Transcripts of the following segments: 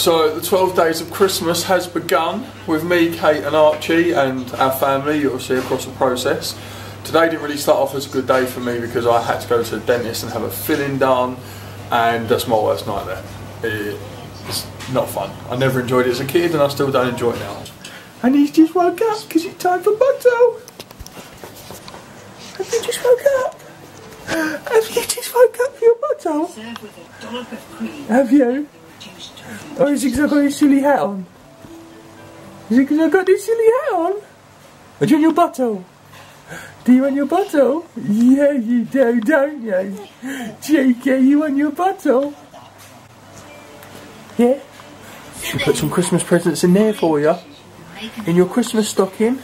So the 12 days of Christmas has begun with me, Kate and Archie and our family, you'll see across the process. Today didn't really start off as a good day for me because I had to go to the dentist and have a filling done, and that's my worst nightmare. It's not fun. I never enjoyed it as a kid and I still don't enjoy it now. And he just woke up because it's time for butto. Have you just woke up? Have you just woke up for your butto? Served with a dollop of cream. Have you? Oh, is it because I've got this silly hat on? Is it because I've got this silly hat on? Are you on your butto? Do you want your butto? Yeah, you do, don't you? JK, you want your butto? Yeah? She put some Christmas presents in there for you. In your Christmas stocking.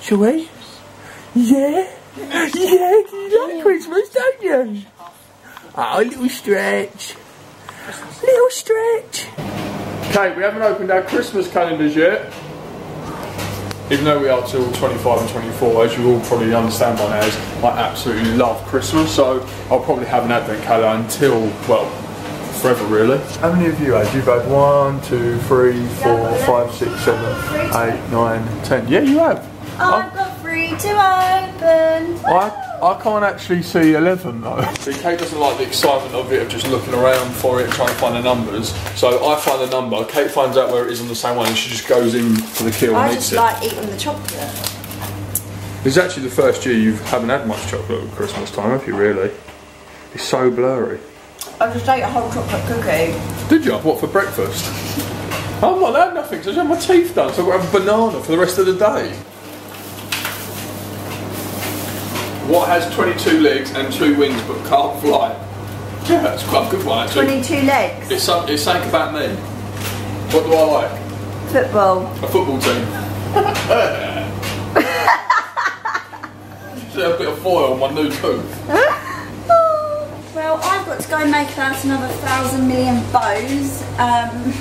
Shall we? Yeah? Yeah, you like Christmas, don't you? Oh, little stretch. Little stretch. Okay, we haven't opened our Christmas calendars yet. Even though we are till 25 and 24, as you all probably understand by now, I absolutely love Christmas, so I'll probably have an advent calendar until, well, forever really. How many of you had? You've had 1, 2, 3, 4, 5, 6, 7, 8, 9, 10. Yeah, you have. I've got 3 to open. I can't actually see 11 though. See, Kate doesn't like the excitement of it, of just looking around for it, trying to find the numbers. So I find the number, Kate finds out where it is on the same one, and she just goes in for the kill and eats it. I just like eating the chocolate. It's actually the first year you haven't had much chocolate at Christmas time, have you really? It's so blurry. I just ate a whole chocolate cookie. Did you? What, for breakfast? I'm not allowed nothing, because I just had my teeth done, so I've got to have a banana for the rest of the day. What has 22 legs and 2 wings but can't fly? Yeah, that's quite a good one actually. 22 legs? It's something about me. What do I like? Football. A football team. Just a bit of foil on my new tooth. Well, I've got to go and make about another 1,000 million bows. And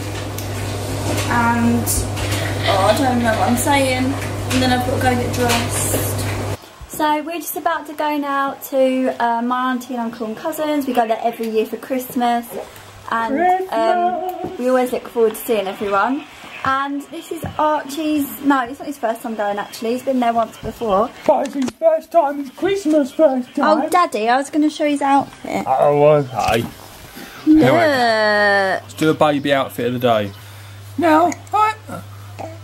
I don't know what I'm saying. And then I've got to go get dressed. So we're just about to go now to my auntie and uncle and cousins. We go there every year for Christmas, and we always look forward to seeing everyone. And this is Archie's, no, it's not his first time going actually, he's been there once before. But it's his first time, it's Christmas first time. Oh Daddy, I was going to show his outfit. Oh, okay. Look. Anyway, let's do a baby outfit of the day. No,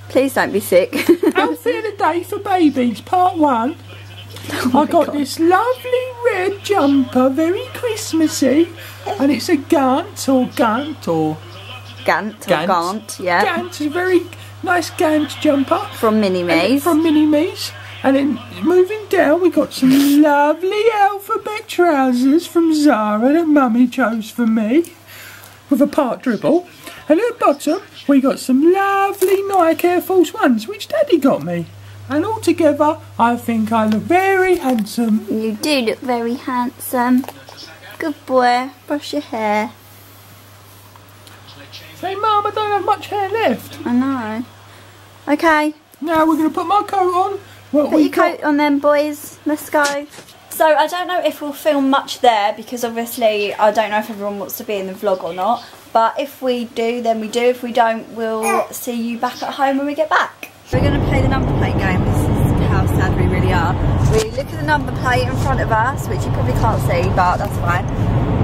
please don't be sick. Outfit of the day for babies, part 1. Oh I got this lovely red jumper, very Christmassy, and it's a Gant, yeah. Gant is a very nice Gant jumper. From Mini-Maze. From Mini-Maze. And then moving down, we got some lovely alphabet trousers from Zara that Mummy chose for me, with a part dribble. And at the bottom, we got some lovely Nike Air Force 1s, which Daddy got me. And altogether, I think I look very handsome. You do look very handsome. Good boy, brush your hair. Hey Mum, I don't have much hair left. I know. Okay. Now we're going to put my coat on. Put your coat on then, boys. Let's go. So I don't know if we'll film much there, because obviously I don't know if everyone wants to be in the vlog or not. But if we do, then we do. If we don't, we'll see you back at home when we get back. We're going to play the number plate game. This is how sad we really are. We look at the number plate in front of us, which you probably can't see, but that's fine.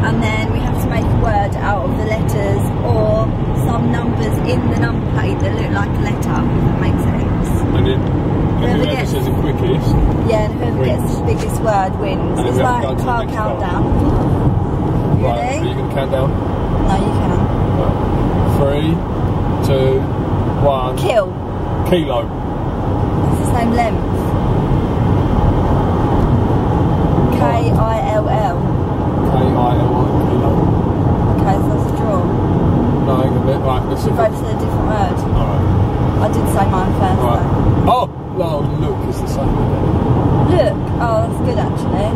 And then we have to make a word out of the letters or some numbers in the number plate that look like a letter, if that makes sense. And then whoever says the quickest. Yeah, and whoever gets the biggest word wins. It's like a car countdown. Right, are you going to count down? No, you can. Right. 3, 2, 1. Kill. Kilo. That's the same length. K-I-L-L. K-I-L-L, kilo. Okay, so that's a draw. No, I can bet. Right, let's see. Both said a different word. Alright. I did say mine first. Right. Though. Oh! No, look, it's the same word. Look? Oh, that's good actually.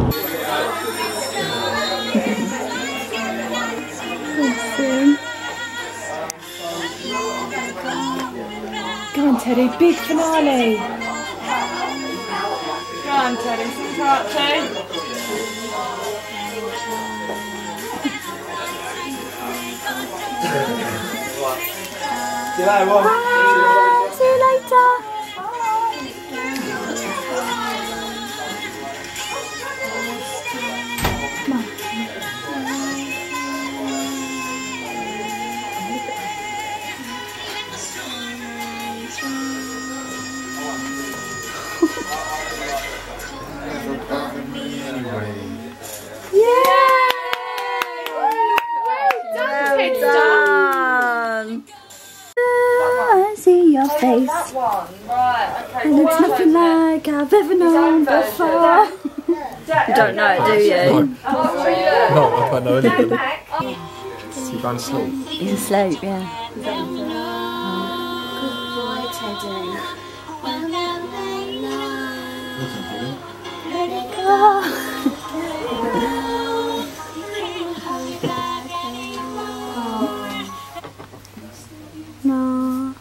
Come on, Teddy, big finale. Come on, Teddy, some Archie. See you later, Mum. Bye. See you later. Face. That one. Right, okay. It looks nothing like I've ever known before. You don't know, do you? No, I know anything. Is he going to sleep? He's asleep, yeah. Good boy, Teddy. Let it go. No.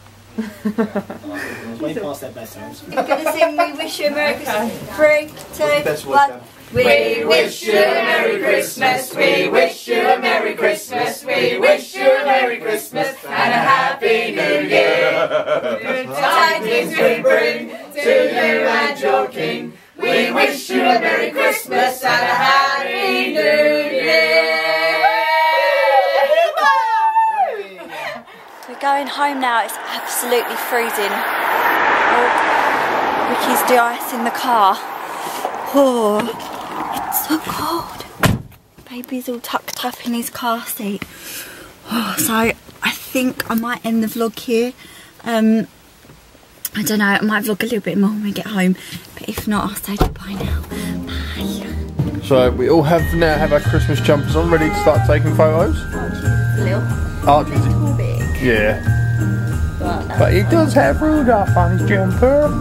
Way past their best times. We're going to sing We Wish You a Merry Christmas. 3, 2, 1. We wish you a Merry Christmas. We wish you a Merry Christmas. We wish you a Merry Christmas and a Happy New Year. Good tidings we bring to you and your king. We wish you a Merry Christmas and a Happy New Year. Going home now, it's absolutely freezing. Oh, Ricky's de-icing the car. Oh, it's so cold. Baby's all tucked up in his car seat. Oh, so I think I might end the vlog here. I don't know, I might vlog a little bit more when we get home, but if not, I'll say goodbye now. Bye. So we all have now have our Christmas jumpers on, ready to start taking photos. Archie's a little bit. Yeah, but he does have Rudolph on his jumper.